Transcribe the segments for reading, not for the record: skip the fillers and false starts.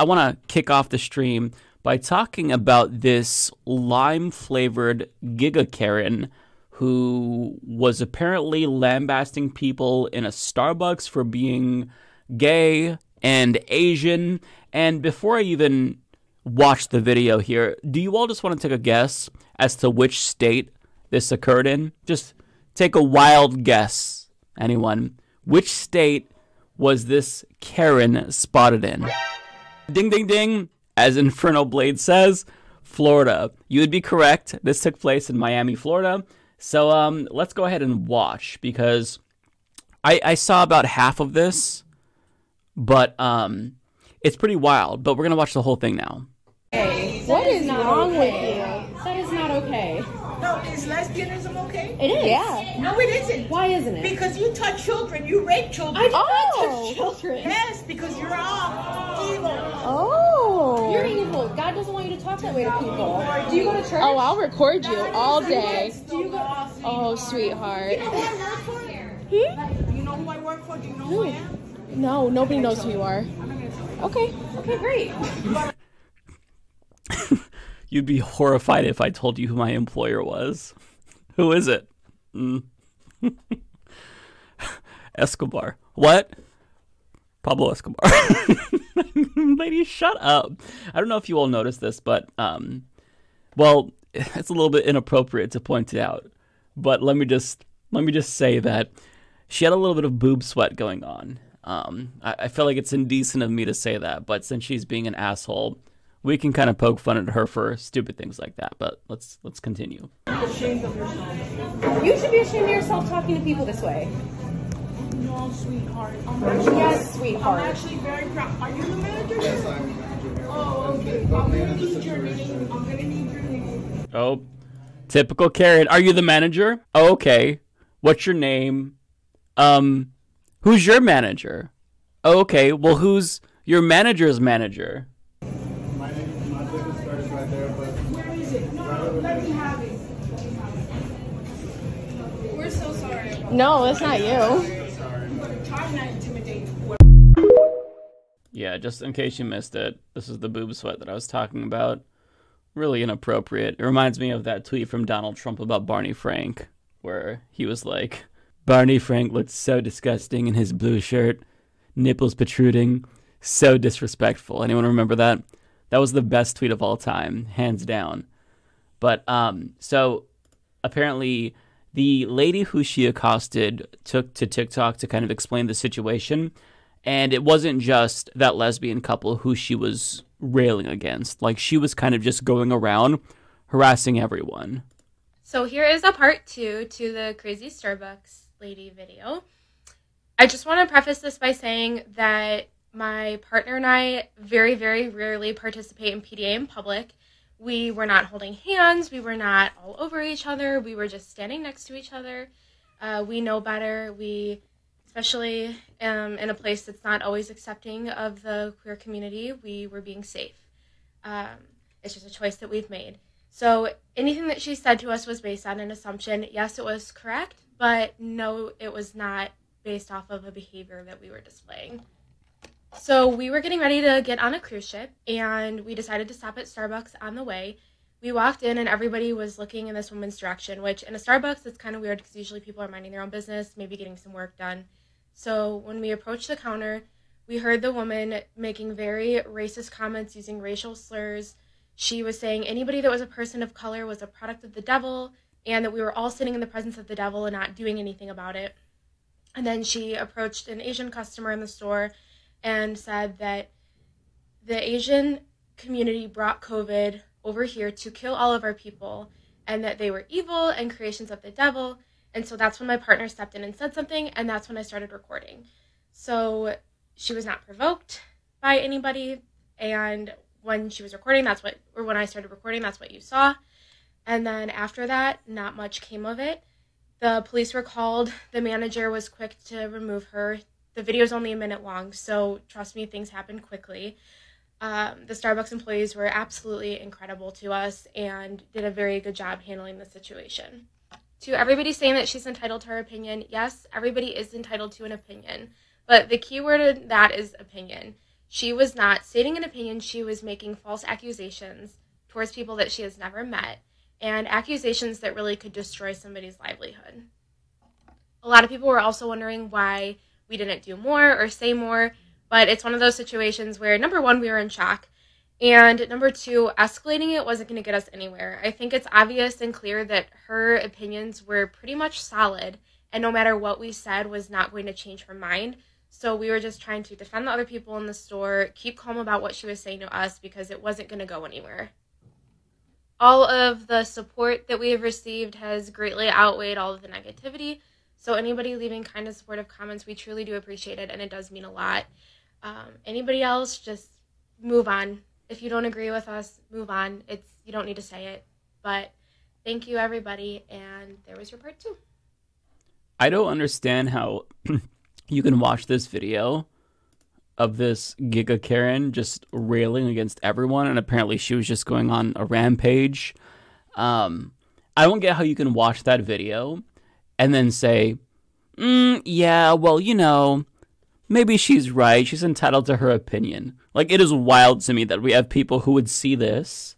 I want to kick off the stream by talking about this lime-flavored Giga Karen who was apparently lambasting people in a Starbucks for being gay and Asian. And before I even watch the video here, do you all just want to take a guess as to which state this occurred in? Just take a wild guess, anyone. Which state was this Karen spotted in? Ding, ding, ding. As Inferno Blade says, Florida. You would be correct. This took place in Miami, Florida. So let's go ahead and watch, because I saw about half of this, but it's pretty wild. But we're going to watch the whole thing now. Hey, what is wrong with you? That is not okay. No, is lesbianism okay? It is. Yeah. No, it isn't. Why isn't it? Because you touch children. You rape children. I touch children. Yes, because you're all evil. Oh. You're evil. God doesn't want you to talk that way to people. Do you go to church? Oh, I'll record you all day. Do you go? Oh, sweetheart. You know who I work for? Hmm? You know who I work for? Do you know who I am? No, nobody knows who you are. I'm not going to tell you. Okay. Okay, great. You'd be horrified if I told you who my employer was. Who is it? Mm. Escobar. What? Pablo Escobar. Lady, shut up. I don't know if you all noticed this, but, well, it's a little bit inappropriate to point it out. But let me just say that she had a little bit of boob sweat going on. I feel like it's indecent of me to say that, but since she's being an asshole, we can kind of poke fun at her for stupid things like that, but let's continue. Ashamed of yourself. You should be ashamed of yourself talking to people this way. No, sweetheart. Yes, sweetheart. I'm actually very proud. Are you the manager? Yes, I'm the manager. Oh, okay. I'm gonna need your name. I'm gonna need your name. Oh, typical Karen. Are you the manager? Oh, okay. What's your name? Who's your manager? Oh, okay. Well, who's your manager's manager? No, it's not you. Yeah, just in case you missed it, this is the boob sweat that I was talking about. Really inappropriate. It reminds me of that tweet from Donald Trump about Barney Frank, where he was like, Barney Frank looked so disgusting in his blue shirt, nipples protruding, so disrespectful. Anyone remember that? That was the best tweet of all time, hands down. But, so, apparently, the lady who she accosted took to TikTok to kind of explain the situation, and it wasn't just that lesbian couple who she was railing against. Like, she was kind of just going around harassing everyone. So here is a part two to the crazy Starbucks lady video. I just want to preface this by saying that my partner and I very, very rarely participate in PDA in public. We were not holding hands. We were not all over each other. We were just standing next to each other. We know better. We, especially in a place that's not always accepting of the queer community, we were being safe. It's just a choice that we've made. So anything that she said to us was based on an assumption. Yes, it was correct, but no, it was not based off of a behavior that we were displaying. So we were getting ready to get on a cruise ship, and we decided to stop at Starbucks on the way. We walked in, and everybody was looking in this woman's direction, which in a Starbucks, it's kind of weird because usually people are minding their own business, maybe getting some work done. So when we approached the counter, we heard the woman making very racist comments using racial slurs. She was saying anybody that was a person of color was a product of the devil, and that we were all sitting in the presence of the devil and not doing anything about it. And then she approached an Asian customer in the store and said that the Asian community brought COVID over here to kill all of our people, and that they were evil and creations of the devil. And so that's when my partner stepped in and said something, and that's when I started recording. So she was not provoked by anybody, and when she was recording, that's what, or when I started recording, that's what you saw. And then after that, not much came of it. The police were called. The manager was quick to remove her. The video is only a minute long, so trust me, things happen quickly. The Starbucks employees were absolutely incredible to us and did a very good job handling the situation. To everybody saying that she's entitled to her opinion, yes, everybody is entitled to an opinion, but the key word in that is opinion. She was not stating an opinion. She was making false accusations towards people that she has never met, and accusations that really could destroy somebody's livelihood. A lot of people were also wondering why we didn't do more or say more, but it's one of those situations where, number one, we were in shock, and number two, escalating it wasn't going to get us anywhere. I think it's obvious and clear that her opinions were pretty much solid, and no matter what we said was not going to change her mind. So we were just trying to defend the other people in the store, keep calm about what she was saying to us, because it wasn't going to go anywhere. All of the support that we have received has greatly outweighed all of the negativity. So anybody leaving kind of supportive comments, we truly do appreciate it, and it does mean a lot. Anybody else, just move on. If you don't agree with us, move on. You don't need to say it. But thank you, everybody, and there was your part 2. I don't understand how you can watch this video of this Giga Karen just railing against everyone, and apparently she was just going on a rampage. I don't get how you can watch that video and then say, yeah, well, you know, maybe she's right. She's entitled to her opinion. Like, it is wild to me that we have people who would see this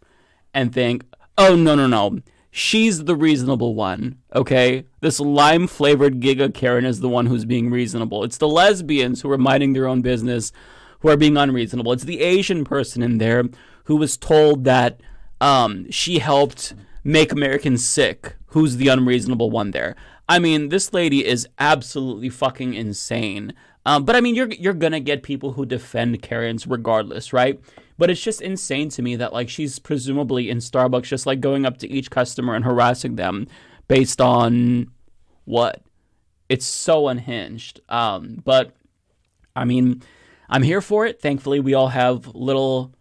and think, oh, no, no, no. She's the reasonable one, okay? This lime-flavored Giga Karen is the one who's being reasonable. It's the lesbians who are minding their own business who are being unreasonable. It's the Asian person in there who was told that she helped make Americans sick, who's the unreasonable one there. I mean, this lady is absolutely fucking insane. But I mean, you're gonna get people who defend Karens regardless, right? But it's just insane to me that, like, she's presumably in Starbucks just, like, going up to each customer and harassing them based on what? It's so unhinged. But, I mean, I'm here for it. Thankfully, we all have little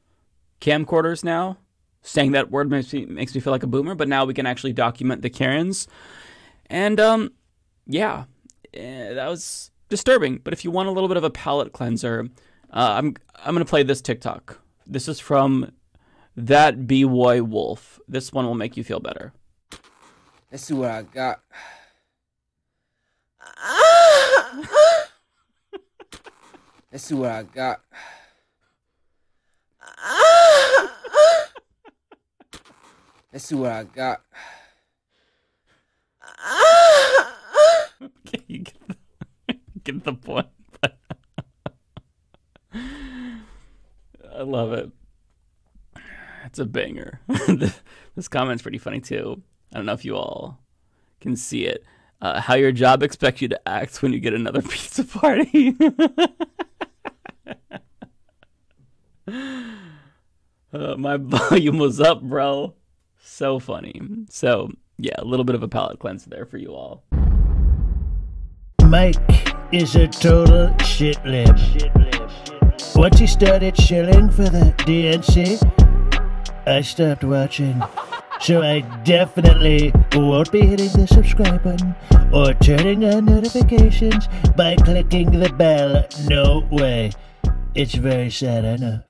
camcorders now. Saying that word makes me feel like a boomer, but now we can actually document the Karens. And, yeah, that was disturbing. But if you want a little bit of a palate cleanser, I'm going to play this TikTok. This is from ThatBoyWolf. This one will make you feel better. Let's see what I got. Let's see what I got. Let's see what I got. Okay, you get the point. I love it. It's a banger. This comment's pretty funny too. I don't know if you all can see it. How your job expects you to act when you get another pizza party. My volume was up, bro. So funny. So yeah, a little bit of a palate cleanser there for you all. Mike is a total shit lip. Once he started shilling for the DNC, I stopped watching. So I definitely won't be hitting the subscribe button or turning on notifications by clicking the bell. No way. It's very sad, I know.